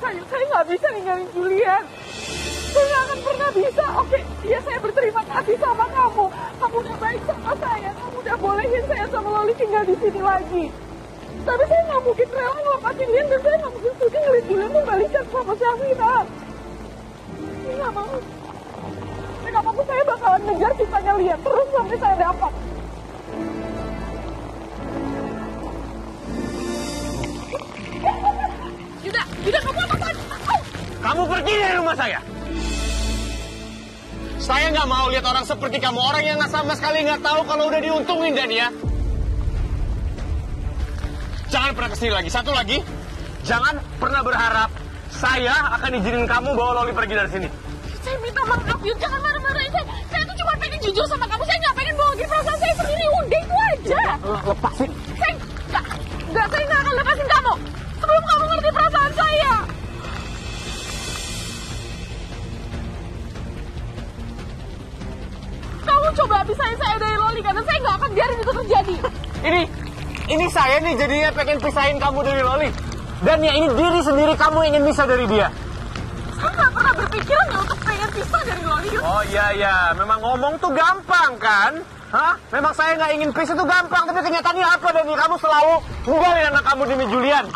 saya nggak bisa ninggalin Julian. Saya nggak akan pernah bisa. Oke, ya saya berterima kasih sama kamu. Kamu udah baik sama saya. Kamu udah bolehin saya sama Loli tinggal di sini lagi. Tapi saya nggak mungkin rela ngelepasin Julian, dan saya nggak mungkin sudi ngeliat Julian membalikan sama Syafina. Saya nggak mau. Saya nggak mau, saya bakalan ngejar cintanya Lian terus sampai saya dapat. Yudha, kamu apa-apaan? Kamu pergi dari rumah saya. Saya nggak mau lihat orang seperti kamu, orang yang sama sekali nggak tahu kalau udah diuntungin, Dania. Jangan pernah kesini lagi. Satu lagi, jangan pernah berharap saya akan izinin kamu bawa Loli pergi dari sini. Saya minta maaf, Yudha, jangan marah-marahin saya. Saya tuh cuma pengen jujur sama kamu. Saya nggak pengen bohongin perasaan saya sendiri. Udah, itu aja. Lepasin. Saya nggak, saya nggak akan lepasin kamu. Sebelum kamu ngerti perasaan saya. Kamu coba pisahin saya dari Loli, karena saya nggak akan biarin itu terjadi. Ini saya nih jadinya pengen pisahin kamu dari Loli. Dan ya ini diri sendiri kamu ingin pisah dari dia. Saya nggak pernah berpikiran ya untuk pengen pisah dari Loli. Oh iya, memang ngomong tuh gampang kan? Hah? Memang saya nggak ingin pisah tuh gampang, tapi kenyataannya apa? Dan kamu selalu ninggalin anak kamu demi Julian.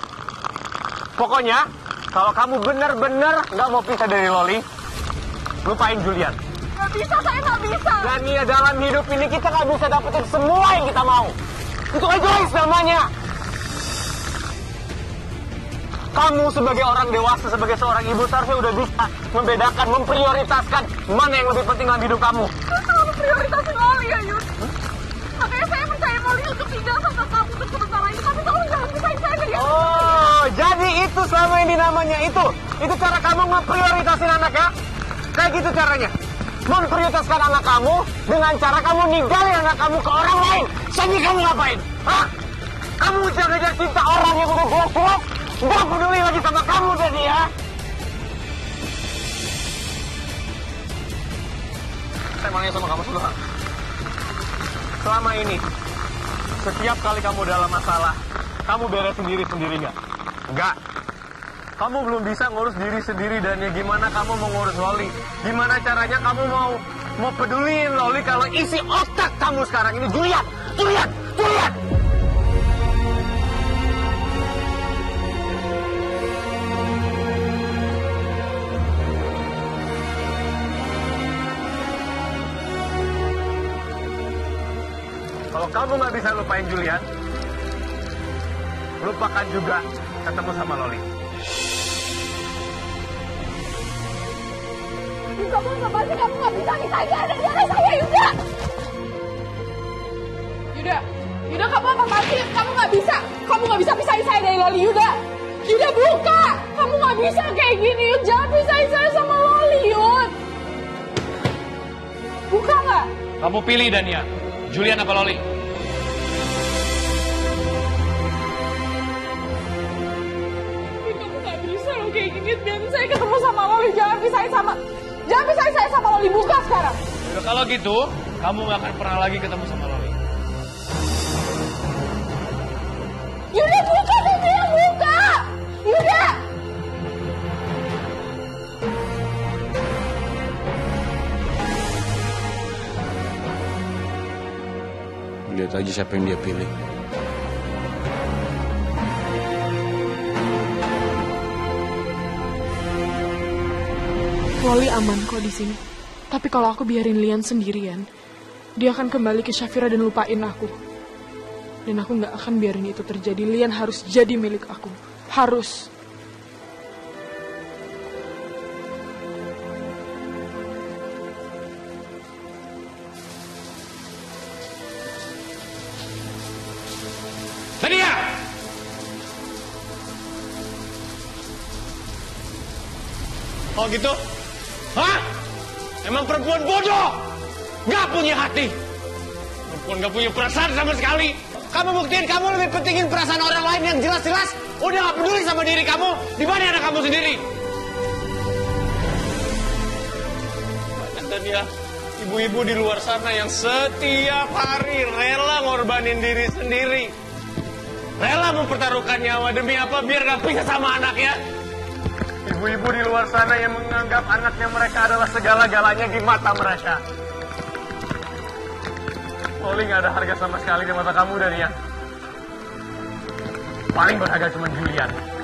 Pokoknya, kalau kamu bener-bener nggak mau pisah dari Loli, lupain Julian. Nggak bisa, saya nggak bisa. Dan ya dalam hidup ini kita nggak bisa dapetin semua yang kita mau. Itu egois namanya. Kamu sebagai orang dewasa, sebagai seorang ibu seharusnya udah bisa membedakan, memprioritaskan mana yang lebih penting dalam hidup kamu. Saya selalu prioritasin Loli ya, Yud. Makanya saya percaya Loli untuk tinggal sama kamu untuk sementara itu. Tapi tolong jangan pisahin saya dari kamu. Oh, jadi itu selama ini namanya itu. Itu cara kamu memprioritasin anak ya? Kayak gitu caranya. Memprioritaskan anak kamu dengan cara kamu ninggalin anak kamu ke orang lain. Sampai kamu ngapain? Hah? Kamu ujar-ujar cinta orang yang udah goblok? Gak peduli lagi sama kamu tadi ya. Saya mau nanya sama kamu dulu. Selama ini, setiap kali kamu dalam masalah, kamu beres sendiri nggak? Enggak. Kamu belum bisa ngurus diri sendiri, dan ya gimana kamu mau ngurus Loli? Gimana caranya kamu mau peduliin Loli kalau isi otak kamu sekarang ini Julian? Kamu nggak bisa lupain Julian, lupakan juga ketemu sama Loli. Kamu nggak pasti, kamu nggak bisa misahin ada di atas saya, Yudha. Yudha, kamu apa pasti? Kamu nggak bisa pisahin saya dari Loli, Yudha. Yudha, buka! Kamu nggak bisa kayak gini, Yudha. Jangan pisahin saya sama Loli, Yudha. Buka nggak? Kamu pilih, Dania. Julian apa Loli? Biar saya ketemu sama Loli, jangan pisahin saya sama Loli, buka sekarang. Yaudah, kalau gitu, kamu gak akan pernah lagi ketemu sama Loli. Yudha, buka, saya bilang buka! Yudha! Lihat aja siapa yang dia pilih. Loli aman kok di sini. Tapi kalau aku biarin Lian sendirian, dia akan kembali ke Syafira dan lupain aku. Dan aku nggak akan biarin itu terjadi. Lian harus jadi milik aku. Harus. Dania! Oh gitu? Hah? Emang perempuan bodoh? Gak punya hati? Perempuan gak punya perasaan sama sekali? Kamu buktiin kamu lebih pentingin perasaan orang lain yang jelas-jelas udah gak peduli sama diri kamu dibanding anak kamu sendiri. Banyak Dania, ibu-ibu di luar sana yang setiap hari rela ngorbanin diri sendiri. Rela mempertaruhkan nyawa demi apa? Biar gak pisah sama anaknya. ibu-ibu di luar sana yang menganggap anaknya mereka adalah segala-galanya di mata mereka. Oli nggak ada harga sama sekali di mata kamu, Dania. Paling berharga cuma Julian.